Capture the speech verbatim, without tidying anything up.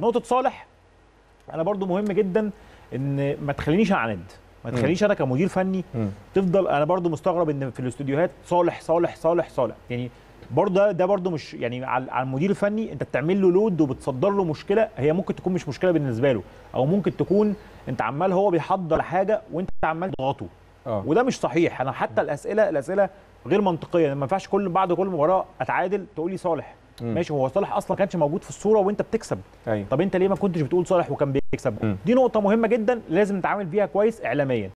نقطه صالح انا برضو مهم جدا ان ما تخلينيش اعند، ما تخلينيش انا كمدير فني مم. تفضل. انا برضو مستغرب ان في الاستوديوهات صالح صالح صالح صالح، يعني برضه ده برضه مش يعني على المدير الفني. انت بتعمل له لود وبتصدر له مشكله هي ممكن تكون مش مشكله بالنسبه له، او ممكن تكون انت عمال هو بيحضر حاجه وانت عمال تضغطه، وده مش صحيح. انا حتى الاسئله الاسئله غير منطقيه، ما ينفعش كل بعد كل مباراه اتعادل تقول لي صالح. مم. ماشي، هو صالح اصلا كانش موجود في الصوره وانت بتكسب. أي. طب انت ليه ما كنتش بتقول صالح وكان بيكسب؟ مم. دي نقطه مهمه جدا لازم نتعامل بيها كويس اعلاميا.